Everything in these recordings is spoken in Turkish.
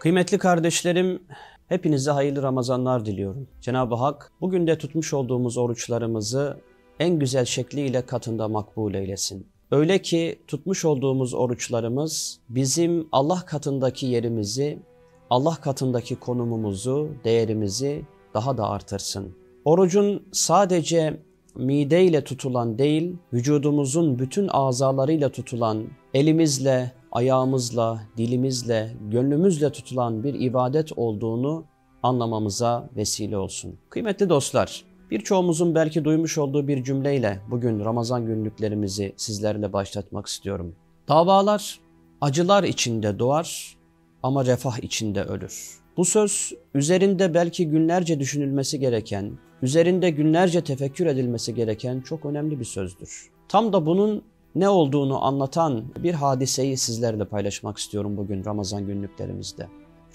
Kıymetli kardeşlerim, hepinize hayırlı Ramazanlar diliyorum. Cenab-ı Hak bugün de tutmuş olduğumuz oruçlarımızı en güzel şekliyle katında makbul eylesin. Öyle ki tutmuş olduğumuz oruçlarımız bizim Allah katındaki yerimizi, Allah katındaki konumumuzu, değerimizi daha da artırsın. Orucun sadece mideyle tutulan değil, vücudumuzun bütün azalarıyla tutulan, elimizle, ayağımızla, dilimizle, gönlümüzle tutulan bir ibadet olduğunu anlamamıza vesile olsun. Kıymetli dostlar, birçoğumuzun belki duymuş olduğu bir cümleyle bugün Ramazan günlüklerimizi sizlerle başlatmak istiyorum. Davalar acılar içinde doğar ama refah içinde ölür. Bu söz üzerinde belki günlerce düşünülmesi gereken, üzerinde günlerce tefekkür edilmesi gereken çok önemli bir sözdür. Tam da bunun ne olduğunu anlatan bir hadiseyi sizlerle paylaşmak istiyorum bugün Ramazan günlüklerimizde.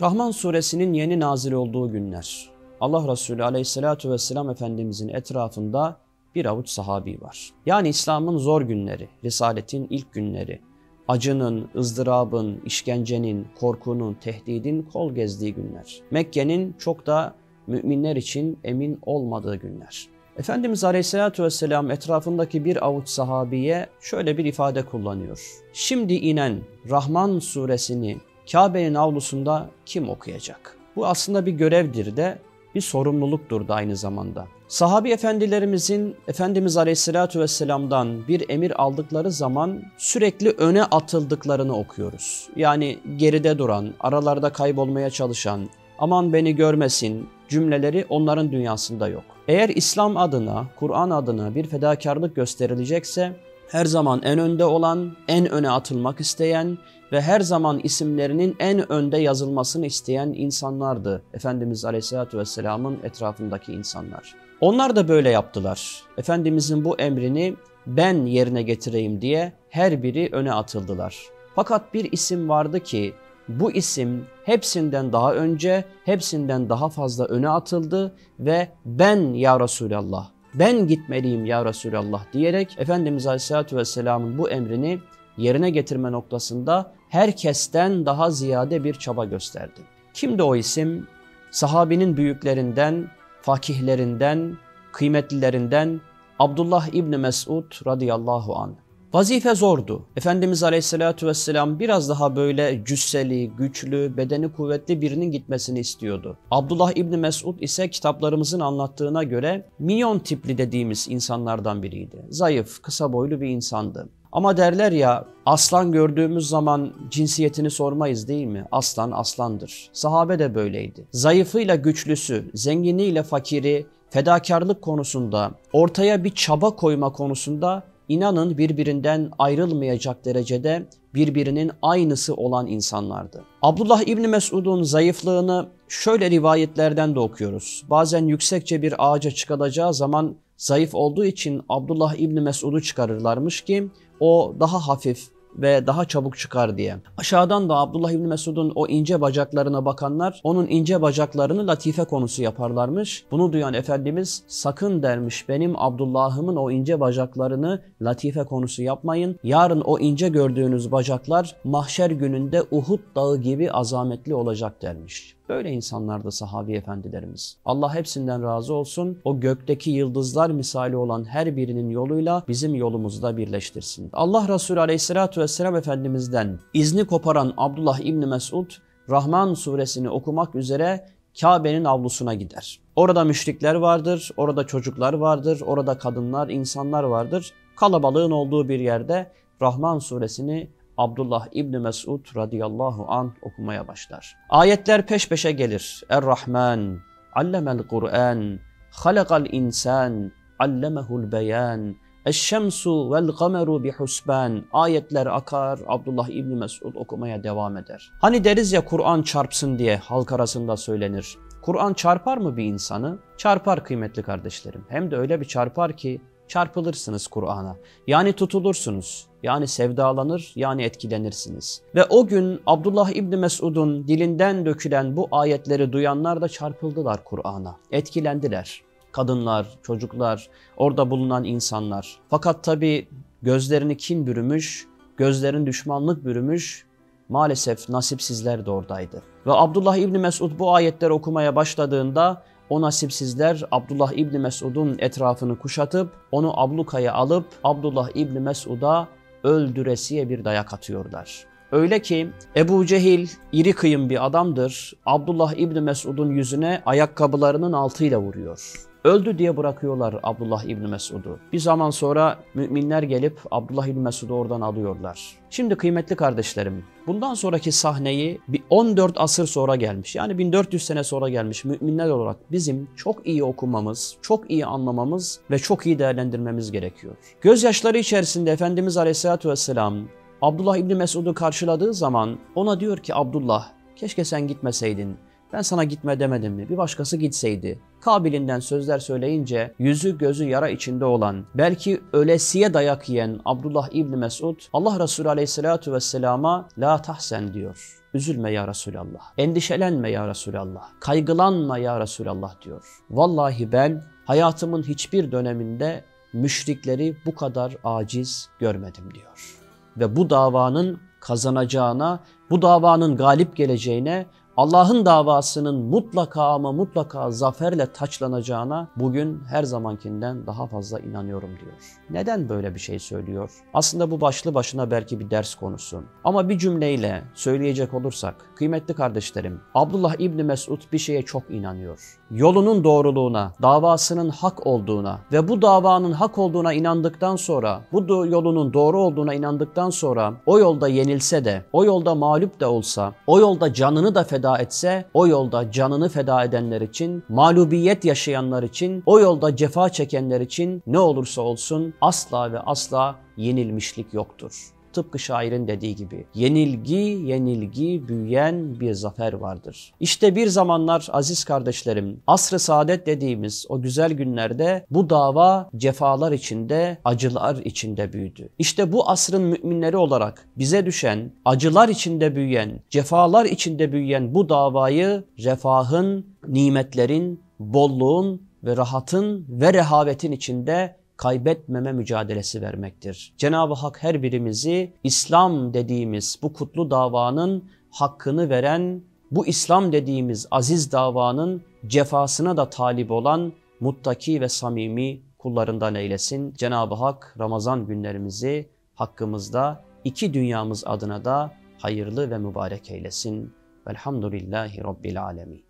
Rahman suresinin yeni nazil olduğu günler. Allah Resulü aleyhissalatu vesselam Efendimizin etrafında bir avuç sahabi var. Yani İslam'ın zor günleri, Risaletin ilk günleri, acının, ızdırabın, işkencenin, korkunun, tehdidin kol gezdiği günler. Mekke'nin çok da müminler için emin olmadığı günler. Efendimiz Aleyhisselatü Vesselam etrafındaki bir avuç sahabiye şöyle bir ifade kullanıyor. Şimdi inen Rahman suresini Kabe'nin avlusunda kim okuyacak? Bu aslında bir görevdir de bir sorumluluktur da aynı zamanda. Sahabi efendilerimizin Efendimiz Aleyhisselatü Vesselam'dan bir emir aldıkları zaman sürekli öne atıldıklarını okuyoruz. Yani geride duran, aralarda kaybolmaya çalışan, aman beni görmesin cümleleri onların dünyasında yok. Eğer İslam adına, Kur'an adına bir fedakarlık gösterilecekse her zaman en önde olan, en öne atılmak isteyen ve her zaman isimlerinin en önde yazılmasını isteyen insanlardı Efendimiz Aleyhisselatü Vesselam'ın etrafındaki insanlar. Onlar da böyle yaptılar. Efendimizin bu emrini ben yerine getireyim diye her biri öne atıldılar. Fakat bir isim vardı ki bu isim hepsinden daha önce, hepsinden daha fazla öne atıldı ve ben ya Resulallah, ben gitmeliyim ya Resulallah diyerek Efendimiz Aleyhisselatü Vesselam'ın bu emrini yerine getirme noktasında herkesten daha ziyade bir çaba gösterdi. Kimdi o isim? Sahabinin büyüklerinden, fakihlerinden, kıymetlilerinden Abdullah İbni Mesud radıyallahu anh. Vazife zordu. Efendimiz Aleyhisselatü Vesselam biraz daha böyle cüsseli, güçlü, bedeni kuvvetli birinin gitmesini istiyordu. Abdullah İbni Mesud ise kitaplarımızın anlattığına göre minyon tipli dediğimiz insanlardan biriydi. Zayıf, kısa boylu bir insandı. Ama derler ya, aslan gördüğümüz zaman cinsiyetini sormayız değil mi? Aslan aslandır. Sahabe de böyleydi. Zayıfıyla güçlüsü, zenginliğiyle fakiri, fedakarlık konusunda, ortaya bir çaba koyma konusunda İnanın birbirinden ayrılmayacak derecede birbirinin aynısı olan insanlardı. Abdullah İbni Mesud'un zayıflığını şöyle rivayetlerden de okuyoruz. Bazen yüksekçe bir ağaca çıkılacağı zaman zayıf olduğu için Abdullah İbni Mesud'u çıkarırlarmış ki o daha hafif ve daha çabuk çıkar diye. Aşağıdan da Abdullah İbni Mesud'un o ince bacaklarına bakanlar onun ince bacaklarını latife konusu yaparlarmış. Bunu duyan Efendimiz sakın dermiş benim Abdullah'ımın o ince bacaklarını latife konusu yapmayın. Yarın o ince gördüğünüz bacaklar mahşer gününde Uhud dağı gibi azametli olacak dermiş. Böyle insanlardı sahabi efendilerimiz. Allah hepsinden razı olsun. O gökteki yıldızlar misali olan her birinin yoluyla bizim yolumuzda birleştirsin. Allah Resulü Aleyhisselatü Vesselam Efendimiz'den izni koparan Abdullah İbni Mesud, Rahman suresini okumak üzere Kabe'nin avlusuna gider. Orada müşrikler vardır, orada çocuklar vardır, orada kadınlar, insanlar vardır. Kalabalığın olduğu bir yerde Rahman suresini Abdullah İbni Mesud radıyallahu anh okumaya başlar. Ayetler peş peşe gelir. Er-Rahman, allemel Kur'an, halakal insan, allemehul beyan, eş-şemsu vel gameru bi husban. Ayetler akar, Abdullah İbni Mesud okumaya devam eder. Hani deriz ya Kur'an çarpsın diye halk arasında söylenir. Kur'an çarpar mı bir insanı? Çarpar kıymetli kardeşlerim. Hem de öyle bir çarpar ki çarpılırsınız Kur'an'a. Yani tutulursunuz. Yani sevdalanır, yani etkilenirsiniz. Ve o gün Abdullah İbni Mesud'un dilinden dökülen bu ayetleri duyanlar da çarpıldılar Kur'an'a. Etkilendiler. Kadınlar, çocuklar, orada bulunan insanlar. Fakat tabii gözlerini kin bürümüş, gözlerin düşmanlık bürümüş. Maalesef nasipsizler de oradaydı. Ve Abdullah İbni Mesud bu ayetleri okumaya başladığında o nasipsizler Abdullah İbni Mesud'un etrafını kuşatıp onu ablukaya alıp Abdullah İbni Mesud'a öldüresiye bir dayak atıyorlar. Öyle ki Ebu Cehil iri kıyım bir adamdır. Abdullah İbni Mesud'un yüzüne ayakkabılarının altıyla vuruyor. Öldü diye bırakıyorlar Abdullah İbni Mesud'u. Bir zaman sonra müminler gelip Abdullah İbni Mesud'u oradan alıyorlar. Şimdi kıymetli kardeşlerim, bundan sonraki sahneyi 14 asır sonra gelmiş, yani 1400 sene sonra gelmiş müminler olarak bizim çok iyi okumamız, çok iyi anlamamız ve çok iyi değerlendirmemiz gerekiyor. Gözyaşları içerisinde Efendimiz Aleyhisselatü Vesselam Abdullah İbni Mesud'u karşıladığı zaman ona diyor ki, Abdullah keşke sen gitmeseydin. Ben sana gitme demedim mi? Bir başkası gitseydi. Kabilinden sözler söyleyince yüzü gözü yara içinde olan, belki ölesiye dayak yiyen Abdullah İbni Mesud Allah Resulü Aleyhisselatü Vesselam'a la tahsen diyor. Üzülme ya Resulallah. Endişelenme ya Resulallah. Kaygılanma ya Resulallah diyor. Vallahi ben hayatımın hiçbir döneminde müşrikleri bu kadar aciz görmedim diyor. Ve bu davanın kazanacağına, bu davanın galip geleceğine, Allah'ın davasının mutlaka ama mutlaka zaferle taçlanacağına bugün her zamankinden daha fazla inanıyorum diyor. Neden böyle bir şey söylüyor? Aslında bu başlı başına belki bir ders konusu. Ama bir cümleyle söyleyecek olursak, kıymetli kardeşlerim, Abdullah İbni Mesud bir şeye çok inanıyor. Yolunun doğruluğuna, davasının hak olduğuna ve bu davanın hak olduğuna inandıktan sonra, bu yolunun doğru olduğuna inandıktan sonra o yolda yenilse de, o yolda mağlup da olsa, o yolda canını da feda etse, o yolda canını feda edenler için, mağlubiyet yaşayanlar için, o yolda cefa çekenler için ne olursa olsun asla ve asla yenilmişlik yoktur. Tıpkı şairin dediği gibi, yenilgi yenilgi büyüyen bir zafer vardır. İşte bir zamanlar aziz kardeşlerim, asr-ı saadet dediğimiz o güzel günlerde bu dava cefalar içinde, acılar içinde büyüdü. İşte bu asrın müminleri olarak bize düşen, acılar içinde büyüyen, cefalar içinde büyüyen bu davayı refahın, nimetlerin, bolluğun ve rahatın ve rehavetin içinde kaybetmeme mücadelesi vermektir. Cenab-ı Hak her birimizi İslam dediğimiz bu kutlu davanın hakkını veren, bu İslam dediğimiz aziz davanın cefasına da talip olan muttaki ve samimi kullarından eylesin. Cenab-ı Hak Ramazan günlerimizi hakkımızda, iki dünyamız adına da hayırlı ve mübarek eylesin. Velhamdülillahi Rabbil Alemin.